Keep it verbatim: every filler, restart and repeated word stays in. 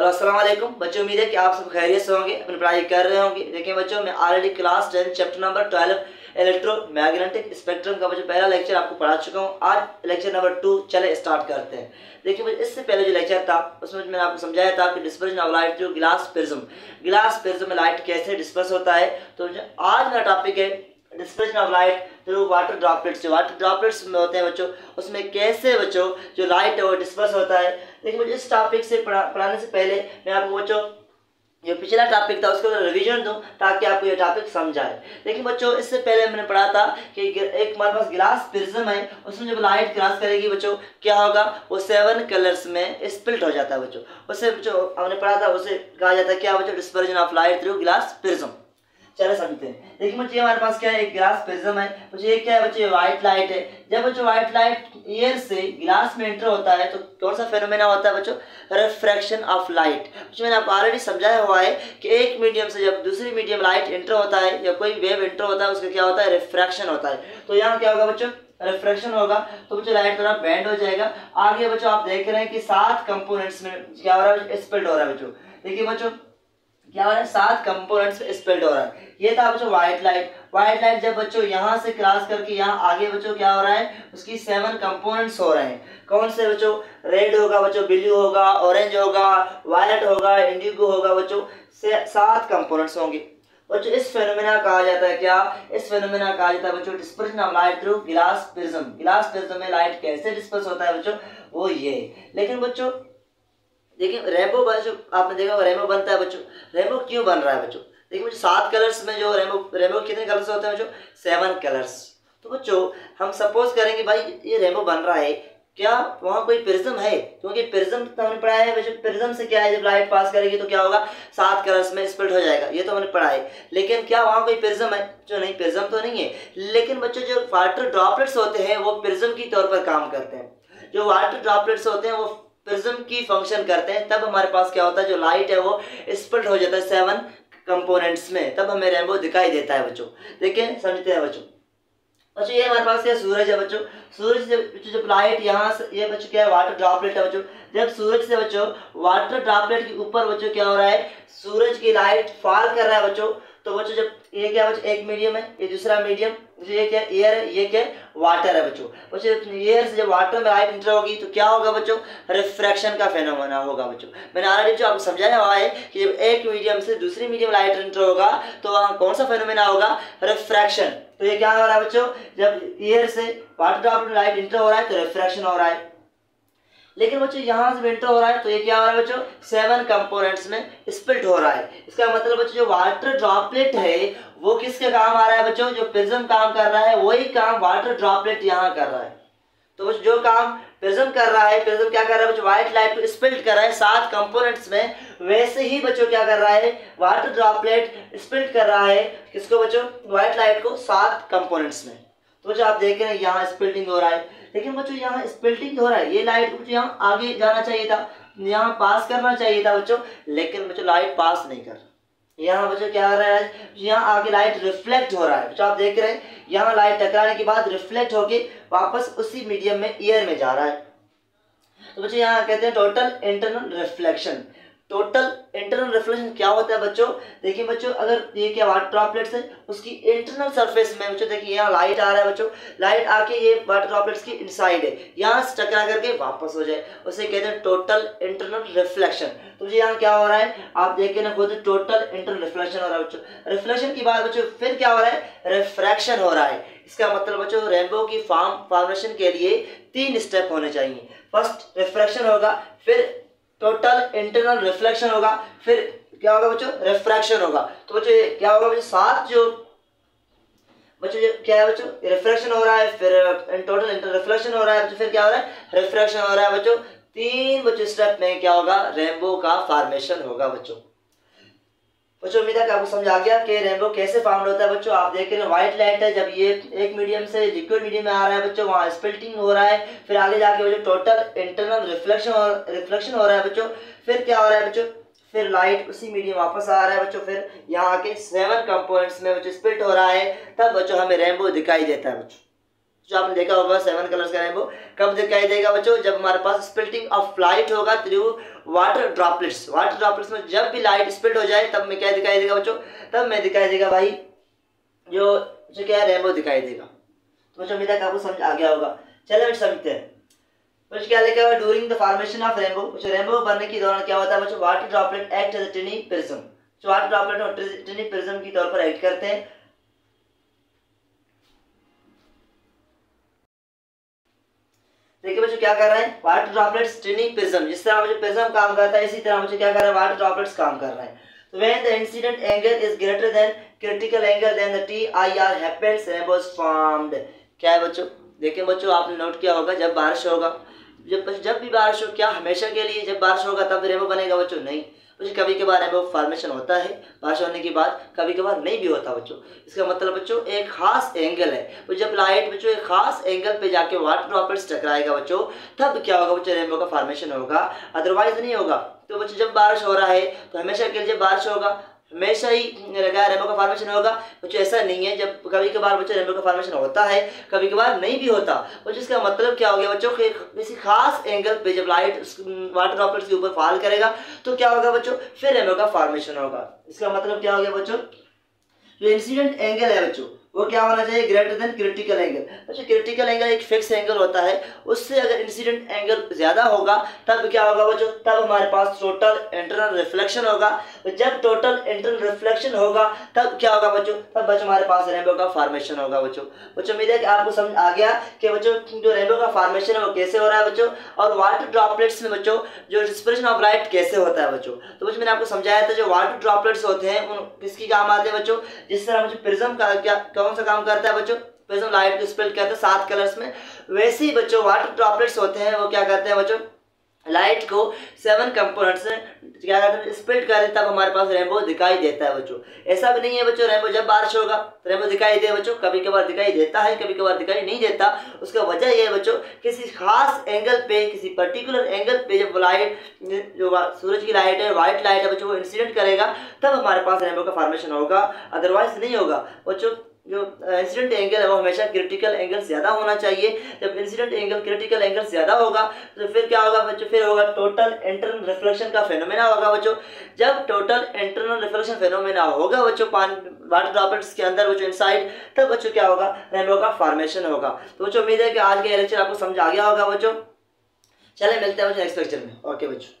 Hello अस्सलाम वालेकुम बच्चों, उम्मीद है कि आप सब खैरियत से होंगे, अपनी पढ़ाई कर रहे होंगे। देखिए बच्चों, मैं already class tenth chapter number twelve electromagnetic spectrum का बच्चों पहला लेक्चर आपको पढ़ा चुका हूँ। आज लेक्चर नंबर टू चले स्टार्ट करते हैं। देखिए बच्चों, इससे पहले जो लेक्चर था उसमें मैंने आपको समझाया था कि dispersion of light through glass prism, glass prism में लाइट कैसे डिस्पर्स होता है। तो आज का टॉपिक है dispersion of light through water droplets. जो वाटर ड्रॉपलेट्स में होते हैं बच्चों, उसमें कैसे बच्चों जो लाइट है वो डिस्पर्स होता है। लेकिन मुझे इस टॉपिक से पढ़ा पढ़ाने से पहले मैं आपको बच्चों जो पिछला टॉपिक था उसको रिवीजन दूं ताकि आपको ये टॉपिक समझ आए। लेकिन बच्चों, इससे पहले मैंने पढ़ा था कि एक हमारे पास ग्लास प्रिज्म है, उसमें जब लाइट क्रॉस करेगी बच्चों क्या होगा, वो सेवन कलर्स में स्प्लिट हो जाता है बच्चों। उससे बच्चों हमने पढ़ा था, उसे कहा जाता है क्या बच्चों, dispersion of light through glass prism. चलो समझते हैं। देखिए मुझे हमारे पास क्या है, एक ग्लास प्रिज्म है। मुझे ये क्या है बच्चे, व्हाइट लाइट है। जब बच्चों व्हाइट लाइट ईयर से ग्लास में एंटर होता है तो कौन सा फेनोमेना होता है बच्चों, रिफ्रैक्शन ऑफ लाइट। जो मैंने आपको ऑलरेडी समझाया हुआ है कि एक मीडियम से जब दूसरी मीडियम लाइट एंटर होता है या कोई वेव एंटर होता है उसका क्या होता है, रिफ्रैक्शन होता है। तो यहाँ क्या होगा बच्चों, रिफ्रैक्शन होगा तो बच्चों लाइट थोड़ा बैंड हो जाएगा। आगे बच्चों आप देख रहे हैं कि सात कंपोनेंट्स में क्या हो रहा है, स्प्लिट हो रहा है बच्चों। देखिए बच्चों क्या हो रहा है, सात कंपोनेंट्स में स्प्लिट हो रहा है। ये था बच्चों व्हाइट लाइट। व्हाइट लाइट जब बच्चों यहाँ से क्रॉस करके यहाँ आगे बच्चों क्या हो रहा है, उसकी सेवन कंपोनेंट्स हो रहे हैं। कौन से बच्चों, रेड होगा बच्चों, ब्लू होगा, ऑरेंज होगा, वायलेट होगा, इंडिगो होगा बच्चों, से सात कंपोनेंट्स होंगे बच्चों। इस फेनोमेना कहा जाता है क्या, इस फेनोमेना कहा जाता है बच्चों dispersion of light through glass prism. Glass prism में लाइट कैसे डिस्पर्स होता है बच्चों, वो ये। लेकिन बच्चों देखिए रेनबो बच्चों, आपने देखा रेनबो बनता है बच्चों। रेनबो क्यों बन रहा है बच्चों, देखिए मुझे सात कलर्स में जो रेनबो, रेनबो कितने कलर्स होते हैं बच्चों, सेवन कलर्स। तो बच्चों हम सपोज करेंगे भाई ये रेनबो बन रहा है, क्या वहाँ कोई प्रिज्म है, क्योंकि प्रिज्म तो हमने पढ़ा है बच्चों, प्रिज्म से क्या है जब लाइट पास करेगी तो क्या होगा, सात कलर्स में स्प्लिट हो जाएगा, ये तो हमने पढ़ा है। लेकिन क्या वहाँ कोई प्रिज्म है जो, नहीं प्रिज्म तो नहीं है। लेकिन बच्चों जो वाटर ड्रॉपलेट्स होते हैं वो प्रिज्म के तौर पर काम करते हैं। जो वाटर ड्रॉपलेट्स होते हैं वो प्रिज्म की फंक्शन करते हैं। तब हमारे पास क्या होता है, जो लाइट है वो स्प्लिट हो जाता है सेवन कंपोनेंट्स में, तब हमें रेनबो दिखाई देता है बच्चों। देखिए समझते हैं बच्चों। बच्चों ये हमारे पास क्या सूरज है बच्चों, सूरज से बच्चों जब लाइट यहाँ से, ये बच्चों क्या है वाटर ड्रॉपलेट है बच्चों। जब सूरज से बच्चों वाटर ड्रॉपलेट के ऊपर बच्चों क्या हो रहा है, सूरज की लाइट फॉल कर रहा है बच्चों। तो बच्चों जब ये क्या बच्चों, एक मीडियम है, ये दूसरा मीडियम, ये क्या एयर है, ये क्या वाटर है बच्चों। बच्चों एयर से जब वाटर में लाइट इंटर होगी तो क्या होगा बच्चों, रिफ्रैक्शन का फेनोमेना होगा बच्चों। मैंने ऑलरेडी जो आपको समझाया हुआ है कि जब एक मीडियम से दूसरी मीडियम लाइट इंटर होगा तो वहाँ कौन सा फेनोमेना होगा, रिफ्रैक्शन। तो ये क्या हो रहा है बच्चों, जब एयर से वाटर ड्रॉप में लाइट इंटर हो रहा है तो रिफ्रैक्शन हो रहा है। लेकिन बच्चों यहाँ से इंटर हो रहा है तो ये क्या हो रहा है बच्चों, सेवन कंपोनेंट्स में स्प्लिट हो रहा है। इसका मतलब बच्चों जो वाटर ड्रॉपलेट है वो किसके काम आ रहा है बच्चों, जो प्रिज्म काम कर रहा है वही काम वाटर ड्रॉपलेट यहाँ कर रहा है। तो बच्चों जो काम प्रिज्म कर रहा है, प्रिज्म क्या कर रहा है बच्चों, व्हाइट लाइट को स्प्लिट कर रहा है सात कंपोनेंट्स में, वैसे ही बच्चों क्या कर रहा है, वाटर ड्रॉपलेट स्प्लिट कर रहा है किसको बच्चों, व्हाइट लाइट को सात कंपोनेंट्स में। तो बच्चों आप देख रहे हैं यहाँ स्प्लिटिंग हो रहा है। लेकिन बच्चों यहाँ स्प्लिटिंग हो रहा है, ये लाइट बच्चों यहाँ आगे जाना चाहिए था, यहाँ पास करना चाहिए था बच्चों, लेकिन बच्चों लाइट पास नहीं कर रहा। यहाँ बच्चों क्या हो रहा है, यहाँ आगे लाइट रिफ्लेक्ट हो रहा है बच्चों। आप देख रहे हैं यहाँ लाइट टकराने के बाद रिफ्लेक्ट होके वापस उसी मीडियम में एयर में जा रहा है। तो बच्चों यहाँ कहते हैं total internal reflection. Total internal reflection क्या होता है बच्चों, देखिए बच्चों अगर ये क्या वाटर ड्रॉपलेट्स है उसकी इंटरनल सरफेस में बच्चों, देखिए यहाँ लाइट आ रहा है बच्चों, लाइट आके ये वाटर ड्रॉपलेट्स की इनसाइड है, यहाँ से टकरा करके वापस हो जाए, उसे कहते हैं टोटल इंटरनल रिफ्लेक्शन। तो जी यहाँ क्या हो रहा है, आप देखिए ना खुद, टोटल इंटरनल रिफ्लेक्शन हो रहा है बच्चों। रिफ्लेक्शन के बाद बच्चों फिर क्या हो रहा है, रिफ्रैक्शन हो रहा है। इसका मतलब बच्चों रेनबो की फॉर्म फॉर्मेशन के लिए तीन स्टेप होने चाहिए। फर्स्ट रिफ्रैक्शन होगा, फिर टोटल इंटरनल रिफ्लेक्शन होगा, फिर क्या होगा बच्चों, रिफ्रैक्शन होगा। तो बच्चों क्या होगा बच्चों, सात जो बच्चों क्या है बच्चों, रिफ्रैक्शन हो रहा है, फिर टोटल इंटरनल रिफ्लेक्शन हो रहा है, फिर क्या हो रहा है, रिफ्रैक्शन हो रहा है बच्चों। तीन बच्चों स्टेप में क्या होगा, रेनबो का फॉर्मेशन होगा बच्चों। बच्चों उम्मीद है कि आपको समझ आ गया कि रेनबो कैसे फॉर्म होता है बच्चों। आप देख रहे हैं व्हाइट लाइट है, जब ये एक मीडियम से लिक्विड मीडियम में आ रहा है बच्चों, वहाँ स्प्लिटिंग हो रहा है, फिर आगे जाके बच्चों टोटल इंटरनल रिफ्लेक्शन और रिफ्लेक्शन हो रहा है बच्चों। फिर क्या हो रहा है बच्चों, फिर लाइट उसी मीडियम वापस आ रहा है बच्चों, फिर यहाँ आके सेवन कंपोनेंट्स में बच्चों स्प्लिट हो रहा है, तब बच्चों हमें रेनबो दिखाई देता है बच्चों। जो आपने देखा होगा सेवन कलर्स का रेनबो कब दिखाई देगा बच्चों, जब हमारे पास स्पिल्टिंग ऑफ लाइट होगा through water droplets. Water droplets में जब भी लाइट स्पिल्ट हो जाए तब में क्या दिखाई देगा बच्चों, तब में दिखाई देगा भाई जो जो क्या है रेनबो दिखाई देगा। तो बच्चों मेरा आपको समझ आ गया होगा। चलो बच्चे समझते हैं बच्चों क्या लिखा हुआ, during the formation of rainbow. बच्चों रेनबो बनने के दौरान क्या होता है बच्चों, water droplet act as a tiny prism. Water droplet tiny prism के तौर पर एक्ट करते हैं। देखिए बच्चों क्या कर रहे हैं, वाटर ड्रॉपलेट्स टिनी प्रिज्म, जिस तरह मुझे प्रिज्म काम करता है इसी तरह मुझे क्या कर रहा है वाटर ड्रॉपलेट्स काम कर रहे हैं। तो when the incident angle is greater than critical angle then the TIR happens rainbow is formed. क्या है बच्चों, देखिए बच्चों आपने नोट किया होगा जब बारिश होगा, जब जब भी बारिश हो, क्या हमेशा के लिए जब बारिश होगा तब रेनबो बनेगा बच्चों, नहीं बच्चों कभी कभार रेनबो फॉर्मेशन होता है बारिश होने के बाद, कभी कभार नहीं भी होता बच्चों। इसका मतलब बच्चों एक खास एंगल है, तो जब लाइट बच्चों एक खास एंगल पे जाके वाटर ड्रॉपलेट्स टकराएगा बच्चों तब क्या होगा बच्चों रेनबो का फॉर्मेशन होगा, अदरवाइज नहीं होगा। तो बच्चों जब बारिश हो रहा है तो हमेशा के लिए बारिश होगा हमेशा ही लगा रेनबो का फॉर्मेशन होगा बच्चों, ऐसा नहीं है। जब कभी कभार बच्चों रेनबो का फॉर्मेशन होता है कभी कभार नहीं भी होता बच्चों। इसका मतलब क्या हो गया बच्चों, किसी खास एंगल पे जब लाइट वाटर ड्रॉपलेट्स के ऊपर फॉल करेगा तो क्या होगा बच्चों, फिर रेनबो का फॉर्मेशन होगा। इसका मतलब क्या हो गया बच्चों, जो इंसिडेंट एंगल है बच्चों वो क्या होना चाहिए, ग्रेटर देन क्रिटिकल एंगल। अच्छा क्रिटिकल एंगल एक फिक्स एंगल होता है, उससे अगर इंसिडेंट एंगल ज़्यादा होगा तब क्या होगा बच्चों, तब हमारे पास टोटल इंटरनल रिफ्लेक्शन होगा। जब टोटल इंटरनल रिफ्लेक्शन होगा तब क्या होगा बच्चों, तब बच्चों हमारे पास रेनबो का फॉर्मेशन होगा बच्चों। बच्चों उम्मीद है कि आपको समझ आ गया कि बच्चों जो रेनबो का फॉर्मेशन है वो कैसे हो रहा है बच्चों, और वाटर ड्रॉपलेट्स में बच्चों जो डिस्पर्शन ऑफ लाइट कैसे होता है बच्चों। तो बच्चों मैंने आपको समझाया था जो वाटर ड्रॉपलेट्स होते हैं उन किसकी काम आते हैं बच्चों, जिस तरह मुझे प्रिज्म का क्या कौन सा काम करता है बच्चों, प्रिज्म लाइट को स्प्लिट करता है सात कलर्स में, वैसे ही बच्चों वाटर ड्रॉपलेट्स होते हैं वो क्या करते हैं बच्चों, लाइट को सेवन कंपोनेंट्स क्या कहते हैं स्प्लिट कर देता है, तब हमारे पास रेनबो दिखाई देता है बच्चों। ऐसा भी नहीं है बच्चों रेनबो जब बारिश होगा तो रेनबो दिखाई दे बच्चों, कभी कभार दिखाई देता है कभी कभार दिखाई नहीं देता। उसका वजह यह है बच्चों किसी खास एंगल पे किसी पर्टिकुलर एंगल पे जब लाइट जो सूरज की लाइट है वाइट लाइट है बच्चों वो इंसिडेंट करेगा तब हमारे पास रेनबो का फॉर्मेशन होगा, अदरवाइज नहीं होगा बच्चों। जो इंसिडेंट एंगल है वो हमेशा क्रिटिकल एंगल ज़्यादा होना चाहिए, जब इंसिडेंट एंगल क्रिटिकल एंगल ज़्यादा होगा तो फिर क्या होगा बच्चों, फिर होगा टोटल इंटरनल रिफ्लेक्शन का फेनोमेना होगा बच्चों। जब टोटल इंटरनल रिफ्लेक्शन फेनोमेना होगा बच्चों पानी वाटर ड्रॉपलेट्स के अंदर बच्चों इनसाइड, तब बच्चों क्या होगा रेनबो का फॉर्मेशन होगा। तो बच्चों उम्मीद है कि आज का लेक्चर आपको समझ आ गया होगा बच्चों। चले मिलते हैं बच्चों नेक्स्ट लेक्चर में। ओके बच्चों।